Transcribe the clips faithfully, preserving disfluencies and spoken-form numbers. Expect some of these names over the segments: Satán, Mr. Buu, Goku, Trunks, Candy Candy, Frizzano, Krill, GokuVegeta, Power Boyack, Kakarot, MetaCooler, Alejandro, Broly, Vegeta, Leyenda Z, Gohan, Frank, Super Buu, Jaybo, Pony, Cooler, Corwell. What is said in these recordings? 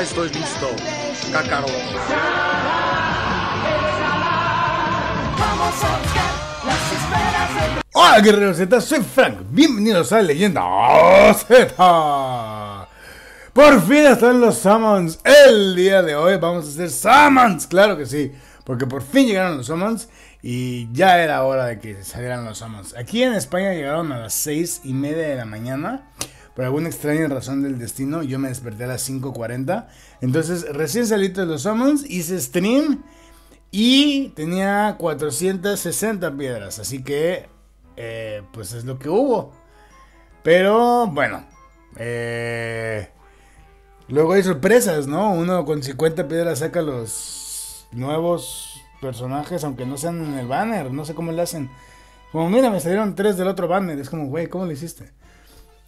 Ya estoy listo, Kakarot. Hola guerreros Z, soy Frank, bienvenidos a Leyenda Z. Por fin están los Summons. El día de hoy vamos a hacer Summons, claro que sí, porque por fin llegaron los Summons y ya era hora de que salieran los Summons. Aquí en España llegaron a las seis y media de la mañana. Por alguna extraña razón del destino, yo me desperté a las cinco cuarenta. Entonces, recién salí de los summons, hice stream y tenía cuatrocientas sesenta piedras. Así que, eh, pues es lo que hubo. Pero, bueno. Eh, luego hay sorpresas, ¿no? Uno con cincuenta piedras saca los nuevos personajes, aunque no sean en el banner. No sé cómo le hacen. Como, mira, me salieron tres del otro banner. Es como, güey, ¿cómo le hiciste?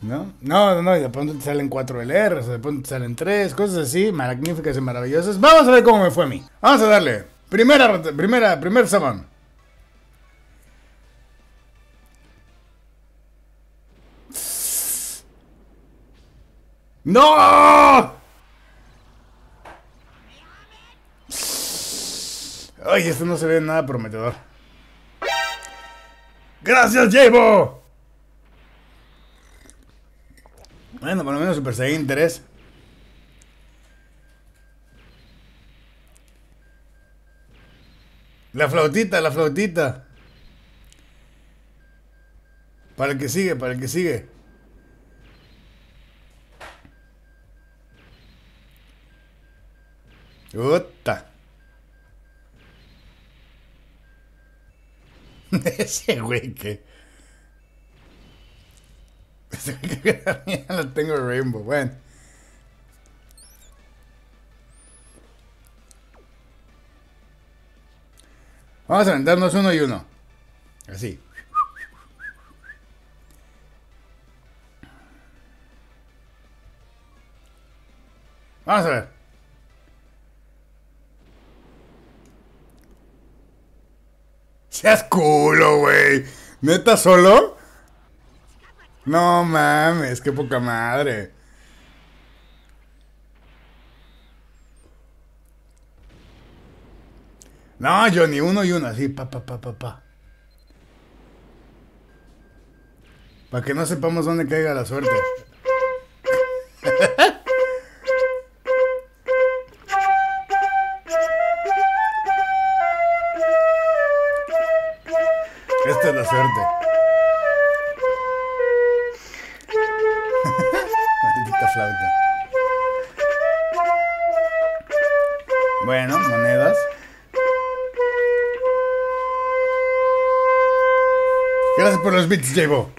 ¿No? No, no, y de pronto te salen cuatro L Rs, de pronto te salen tres, cosas así, magníficas y maravillosas. Vamos a ver cómo me fue a mí. Vamos a darle. Primera, primera, primer summon. ¡No! Ay, esto no se ve nada prometedor. ¡Gracias, Jaybo! Bueno, por lo menos Super Saiyan tres. La flautita, la flautita. Para el que sigue, para el que sigue. Uta. Ese güey que... no tengo Rainbow, bueno. Vamos a aventarnos uno y uno. Así. Vamos a ver. Seas culo, güey. ¿Neta solo? No mames, qué poca madre. No, yo ni uno y uno, así, pa, pa, pa, pa, pa. Para que no sepamos dónde caiga la suerte. Esta es la suerte. Flauta. Bueno, monedas. Gracias por los bits, Jaybo.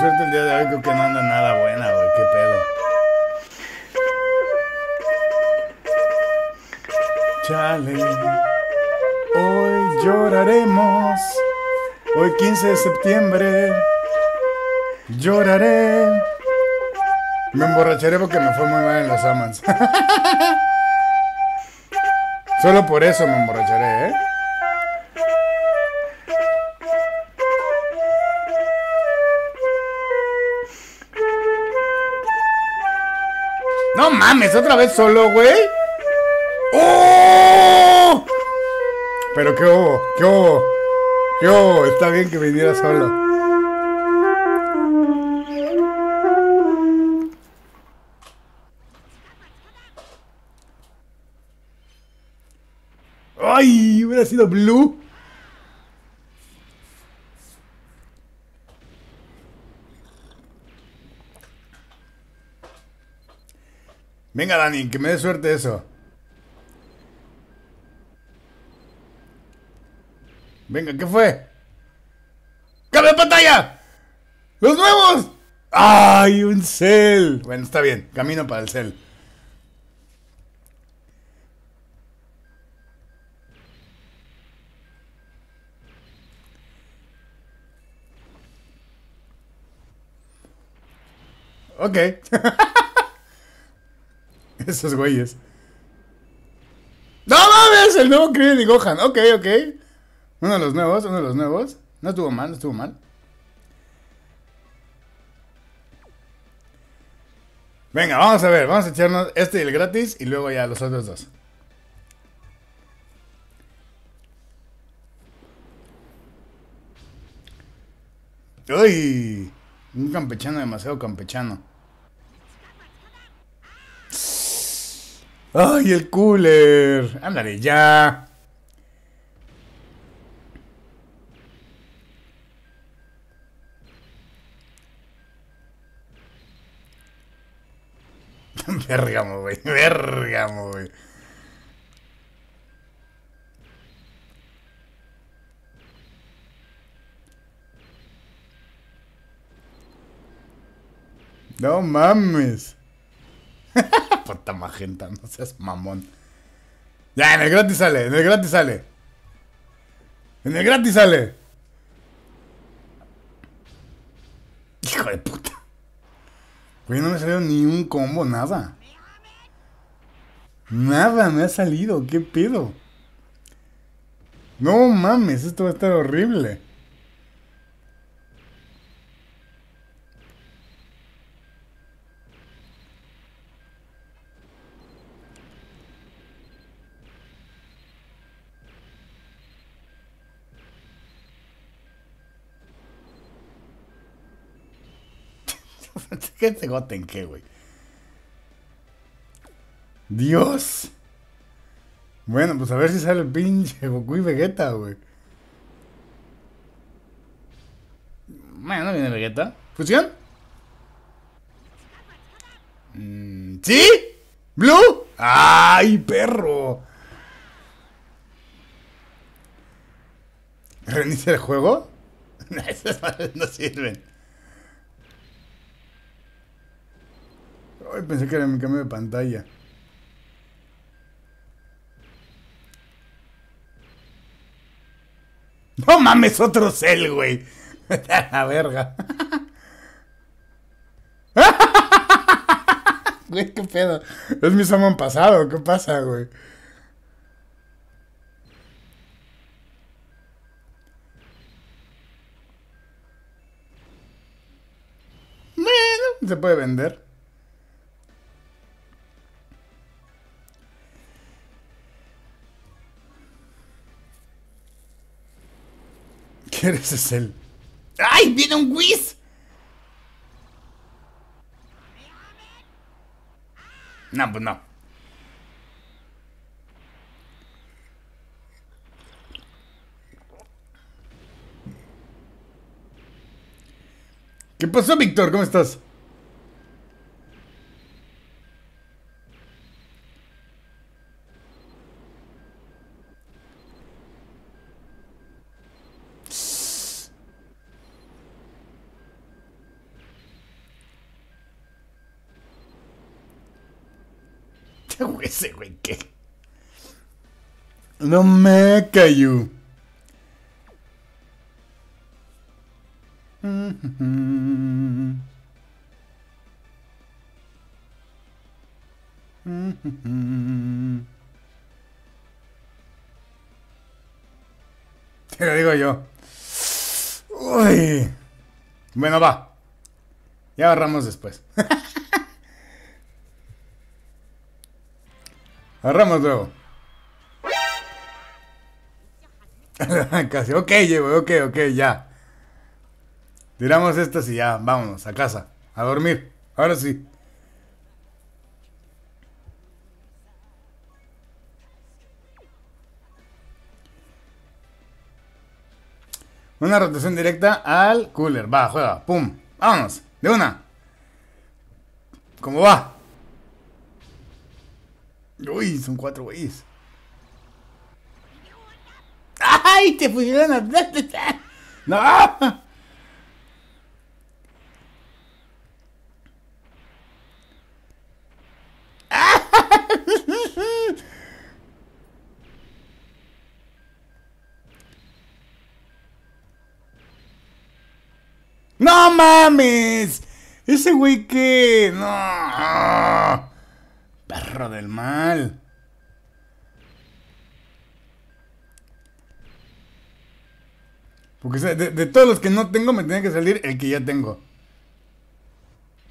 Suerte el día de hoy, creo que no anda nada buena, güey, qué pedo. Chale, hoy lloraremos, hoy quince de septiembre, lloraré. Me emborracharé porque me fue muy mal en los Summons. Solo por eso me emborracharé, ¿eh? No mames, otra vez solo, güey. ¡Oh! Pero qué hubo, qué hubo, qué hubo. Está bien que viniera solo. Ay, hubiera sido blue. Venga, Dani, que me dé suerte eso. Venga, ¿qué fue? ¡Cambio de pantalla! ¡Los nuevos! ¡Ay, un cel! Bueno, está bien, camino para el cel. Ok. Esos güeyes. ¡No mames! El nuevo Krill y Gohan. Ok, ok. Uno de los nuevos, uno de los nuevos. No estuvo mal, no estuvo mal. Venga, vamos a ver. Vamos a echarnos este y el gratis y luego ya los otros dos. ¡Uy! Un campechano demasiado campechano. ¡Ay, el cooler! ¡Ándale ya! Vergamo, güey. Vergamo, güey. No mames. Puta magenta, no seas mamón. Ya, en el gratis sale, en el gratis sale. En el gratis sale. Hijo de puta. Güey, no me salió ni un combo, nada. Nada me ha salido, qué pedo. No mames, esto va a estar horrible. ¿Qué te goten qué, güey? ¡Dios! Bueno, pues a ver si sale el pinche Goku y Vegeta, güey. Bueno, no viene Vegeta. ¿Fusión? Mm, ¿sí? ¿Blue? ¡Ay, perro! ¿Reinicia el juego? Esas madres no sirven. Ay, pensé que era mi cambio de pantalla. No mames, otro cel, güey. A la verga. Güey, qué pedo. Es mi summon pasado, ¿qué pasa, güey? Bueno, se puede vender. Ese es él. ¡Ay! ¡Viene un whiz! No, pues no. ¿Qué pasó, Víctor? ¿Cómo estás? Ese güey, ¿qué? No me cayó. Te lo digo yo. Uy. Bueno, va. Ya agarramos después. Agarramos luego. Casi, ok, llevo, ok, ok, ya. Tiramos estas y ya, vámonos a casa. A dormir, ahora sí. Una rotación directa al cooler. Va, juega, pum, vámonos, de una. ¿Cómo va? Uy, son cuatro güeyes. ¡Ay! Te pusieron a... ¡No! ¡No mames! Ese güey que... No. Perro del mal. Porque de, de todos los que no tengo, me tiene que salir el que ya tengo.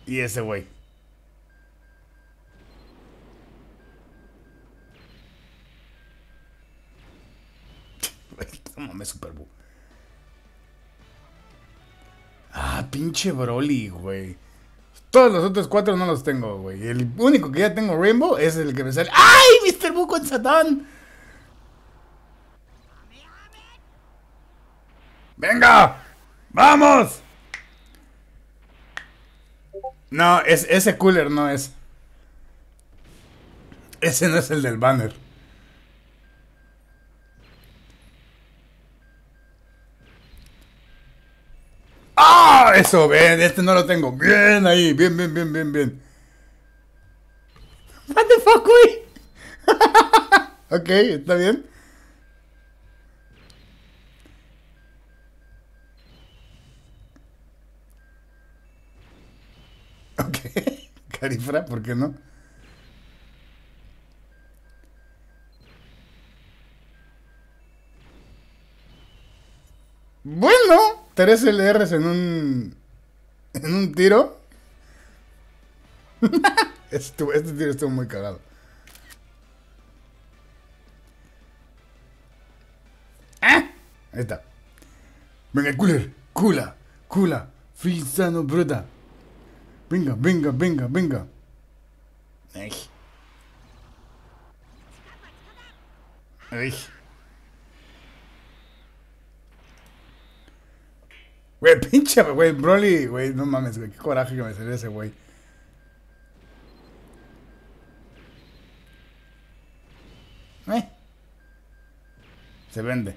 Y ese güey. Tómame, Super Buu. Ah, pinche Broly, güey. Todos los otros cuatro no los tengo, güey. El único que ya tengo Rainbow es el que me sale. ¡Ay, mister Buu con Satán! ¡Venga! ¡Vamos! No, es, ese Cooler no es. Ese no es el del banner. ¡Ah! ¡Oh, eso, bien! Este no lo tengo. Bien ahí. Bien, bien, bien, bien, bien. What the fuck, güey. Ok, está bien. Ok, Carifra, ¿por qué no? Bueno, tres L Rs en un en un tiro. este, este tiro estuvo muy cagado. ¡Ah! Ahí está. Venga, Cooler, Cooler, Cooler, Frizzano, bruta. Venga, venga, venga, venga. Ay. Ay. Güey, pinche, güey, Broly, güey, no mames, güey, qué coraje que me salió ese güey. Eh. Se vende.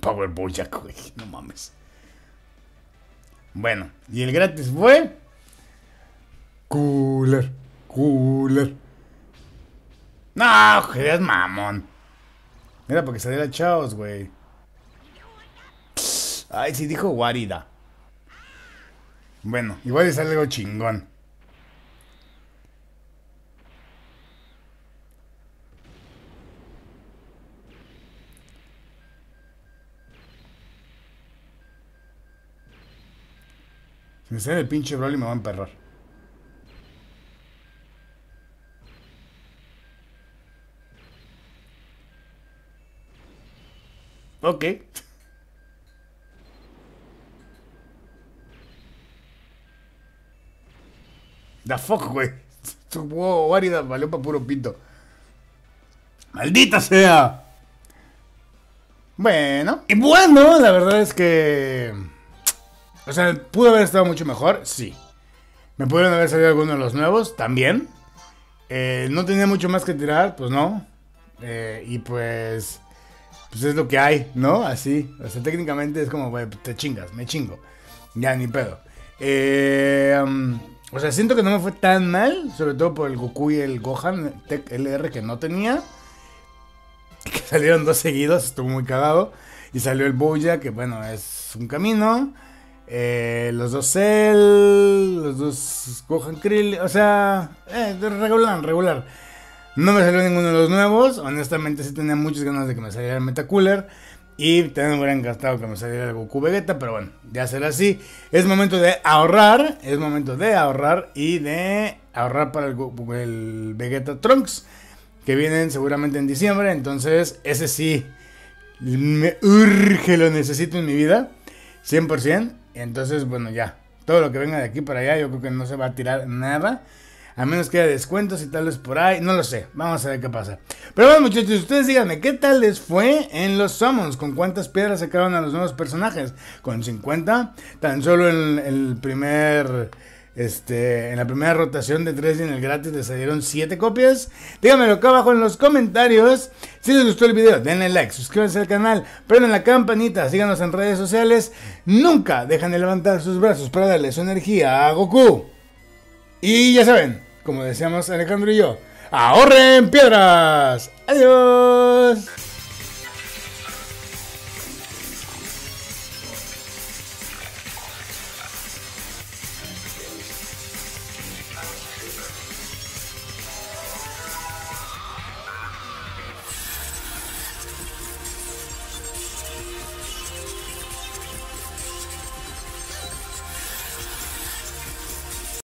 Power Boyack, güey, no mames. Bueno, y el gratis fue Cooler, Cooler. No, que es mamón. Era porque saliera Chaos, güey. Ay, sí dijo guarida. Bueno, igual es algo chingón. Si me sale el pinche Broly me va a emperrar. Ok. The fuck, güey. Su guarida valió para puro pito. ¡Maldita sea! Bueno. Y bueno, la verdad es que... O sea, ¿pudo haber estado mucho mejor? Sí. ¿Me pudieron haber salido algunos de los nuevos? También. Eh, ¿No tenía mucho más que tirar? Pues no. Eh, y pues... Pues es lo que hay, ¿no? Así. O sea, técnicamente es como, güey, te chingas, me chingo. Ya, ni pedo. Eh, um, o sea, siento que no me fue tan mal. Sobre todo por el Goku y el Gohan Tech L R que no tenía. Que salieron dos seguidos, estuvo muy cagado. Y salió el Boya, que bueno, es un camino... Eh, los dos Cell, los dos Gohan Krill, o sea, eh, regular, regular. No me salió ninguno de los nuevos. Honestamente, sí tenía muchas ganas de que me saliera el MetaCooler. Y también me hubieran gastado que me saliera el GokuVegeta. Pero bueno, ya será así. Es momento de ahorrar. Es momento de ahorrar y de ahorrar para el, el Vegeta Trunks. Que vienen seguramente en diciembre. Entonces, ese sí me urge, lo necesito en mi vida. cien por ciento. Entonces, bueno, ya. Todo lo que venga de aquí para allá, yo creo que no se va a tirar nada. A menos que haya descuentos y tal vez por ahí. No lo sé. Vamos a ver qué pasa. Pero bueno, muchachos, ustedes díganme, ¿qué tal les fue en los summons? ¿Con cuántas piedras sacaron a los nuevos personajes? ¿Con cincuenta? Tan solo en el primer... Este, en la primera rotación de tres y en el gratis les salieron siete copias. Díganmelo acá abajo en los comentarios. Si les gustó el video, denle like, suscríbanse al canal, prenden la campanita, síganos en redes sociales. Nunca dejan de levantar sus brazos para darle su energía a Goku. Y ya saben, como decíamos Alejandro y yo, ¡Ahorren piedras! ¡Adiós!